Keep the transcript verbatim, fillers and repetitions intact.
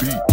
Beat.